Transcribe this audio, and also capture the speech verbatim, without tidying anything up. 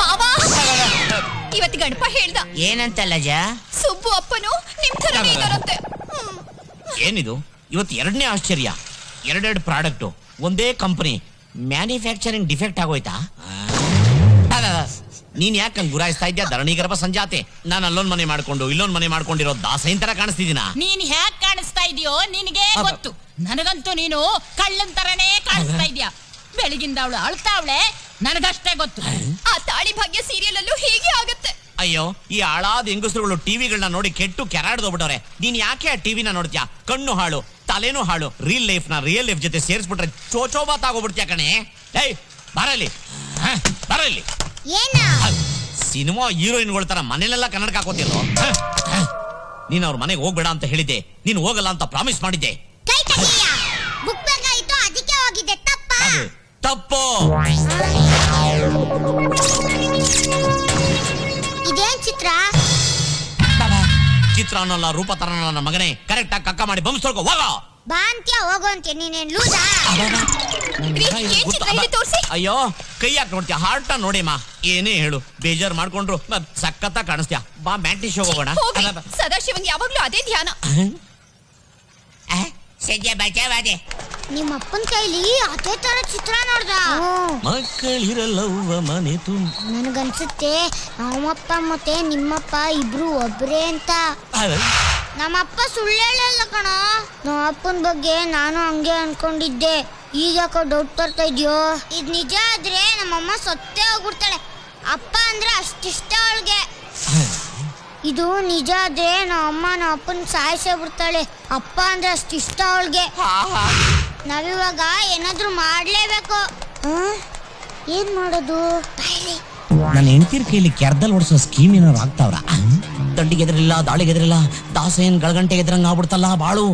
ಮಾವ ಇವತ್ತು ಗಣಪ ಹೇಳ್ದ ಏನಂತ ಲಜ ಸುಬ್ಬು ಅಪ್ಪನು ನಿಮ್ಮ ತರನೇ ಇದ್ದಾರಂತೆ ಏನಿದು ಇವತ್ತು ಎರಡನೇ ಆಶ್ಚರ್ಯ ಎರಡೆರಡು ಪ್ರಾಡಕ್ಟ್ ಒಂದೇ ಕಂಪನಿ ಮ್ಯಾನುಫ್ಯಾಕ್ಚರಿಂಗ್ ಡಿಫೆಕ್ಟ್ ಆಗೋಯ್ತಾ ನೀನ್ ಯಾಕಂಗ್ ಗುರಾಯಿಸ್ತಾ ಇದ್ಯಾ ಧರಣಿ ಗರ್ಭ ಸಂಜಾತೆ ನಾನು ಅಲ್ಲೊಂದ್ ಮನೆ ಮಾಡ್ಕೊಂಡು ಇಲ್ಲೊಂದ್ ಮನೆ ಮಾಡ್ಕೊಂಡಿರೋ ದಾಸೈನ್ ತರ ಕಾಣಿಸ್ತಿದೀನ ನೀನ್ ಹ್ಯಾಕ್ ಕಾಣಿಸ್ತಾ ಇದೆಯೋ ನಿನಗೆ ಗೊತ್ತು ನನಗಂತೂ ನೀನು ಕಳ್ಳನ್ ತರನೇ ಕಾಣಿಸ್ತಾ ಇದ್ಯಾ ಬೆಳಗಿಂದ ಅವಳು ಅಳ್ತಾವಳೆ ನನಗಷ್ಟೇ ಗೊತ್ತು ಆ ತಾಳಿ ಭಾಗ್ಯ ಸೀರಿಯಲ್ ಅಲ್ಲೂ ಹೀಗೆ ಆಗುತ್ತೆ ಅಯ್ಯೋ ಈ ಹಾಳಾದ ಹೆಂಗಸರುಗಳು ಟಿವಿಗಳನ್ನ ನೋಡಿ ಕೆಟ್ಟು ಕೆರಾಡ್ದೋಗ್ಬಿಟ್ಟವ್ರೆ ನೀನ್ ಯಾಕೆ ಆ ಟಿವಿನ ನೋಡ್ತೀಯಾ ಕಣ್ಣು ಹಾಳು ತಲೆನೂ ಹಾಳು ರಿಯಲ್ ಲೈಫ್ ನ ರಿಯಲ್ ಲೈಫ್ ಜೊತೆ ಸೇರಿಸ್ಬಿಟ್ರೆ ಚೋಚೋಬಾತ್ ಆಗೋಗ್ಬಿಡ್ತೀಯ ಕಣೆ ಏಯ್ ಬರಲಿ ಬರಲಿ ಸಿನಿಮಾ ಹೀರೋಯಿನ್ಗಳ ತರ ಮನೇಲೆಲ್ಲ ಕನ್ನಡಕ ಹಾಕೋತಿರೋ ನೀನ್ ಅವ್ರ ಮನೆಗೆ ಹೋಗ್ಬೇಡ ಅಂತ ಹೇಳಿದ್ದೆ ನೀನ್ ಹೋಗಲ್ಲ ಅಂತ ಪ್ರಾಮಿಸ್ ಮಾಡಿದ್ದೆ ತಪ್ಪು ಇದೇನ್ ಚಿತ್ರ ಚಿತ್ರ ಅನ್ನೋಲ್ಲ ರೂಪ ತರನಲ್ಲ ನನ್ನ ಮಗನೇ ಕರೆಕ್ಟ್ ಆಗಿ ಕಕ್ಕ ಮಾಡಿ ಬಂಬ್ಸ್ಕೊಳ್ಕೋ ಹೋಗೋ ಬಾ ಅಂತ್ಯ ಹೋಗೋ ಅಂತ್ಯ ನೀನೇನ್ ಲೂಸಾ ಅಯ್ಯೋ ಕೈ ಯಾಕೆ ನೋಡ್ತೀಯ ಹಾರ್ಟ ನೋಡಿಮ್ಮ ಏನೇ ಹೇಳು ಬೇಜಾರು ಮಾಡ್ಕೊಂಡ್ರು ಸಕ್ಕತ್ತ ಕಾಣಿಸ್ತೀಯ ಬಾ ಮ್ಯಾಟಿ ಶೋ ಹೋಗೋಣ ಸದಾಶಿವನ್ ಯಾವಾಗ್ಲೂ ಅದೇ ಧ್ಯಾನ ನಿಮ್ಮ ಅಪ್ಪನ ಕೈಲಿ ಅದೇ ತರ ಚಿತ್ರ ನೋಡ್ದ ಮಕ್ಕಳಿರಲ್ಲವ್ವ ಮನೆ ತುಂಬ ನನಗನ್ಸುತ್ತೆ ನಮ್ಮಪ್ಪ ಮತ್ತೆ ನಿಮ್ಮಪ್ಪ ಇಬ್ರು ಒಬ್ರೇ ಅಂತ ನಮ್ಮಪ್ಪ ಸುಳ್ಳು ಹೇಳಲ್ಲ ಕಣ ನಮ್ಮ ಅಪ್ಪನ ಬಗ್ಗೆ ನಾನು ಹಂಗೆ ಅನ್ಕೊಂಡಿದ್ದೆ ಈಗ ಯಾಕೋ ಡೌಟ್ ಬರ್ತಾ ಇದೆಯೋ ಇದು ನಿಜ ಆದ್ರೆ ನಮ್ಮಮ್ಮ ಸತ್ತೇ ಹೋಗ್ಬಿಡ್ತಾಳೆ ಅಪ್ಪ ಅಂದ್ರೆ ಅಷ್ಟಿಷ್ಟ ಅವಳಿಗೆ ಇದು ನಿಜ ಆದ್ರೆ ನಮ್ಮಮ್ಮ ನಮ್ಮ ಅಪ್ಪನ ಸಾಯಿಸೇ ಬಿಡ್ತಾಳೆ ಅಪ್ಪ ಅಂದ್ರೆ ಅಷ್ಟಿಷ್ಟ ಅವಳಿಗೆ ನಾವಿವಾಗ ಏನಾದ್ರೂ ಮಾಡ್ಲೇಬೇಕು ಏನ್ ಮಾಡೋದು ನನ್ನ ಹೆಂಡತಿರ್ ಕೈಲಿ ಕೆರ್ದಲ್ಲಿ ಓಡಿಸೋ ಸ್ಕೀಮ್ ಏನಾದ್ರು ಆಗ್ತಾವ್ರ ದಂಡಿಗೆದ್ರಲಿಲ್ಲ ದಾಳಿಗೆದ್ರಲಿಲ್ಲ ದಾಸೇನ್ ಗಳಗಂಟೆಗೆದ್ರಂಗೆ ಆಗ್ಬಿಡ್ತಲ್ಲ ಬಾಳು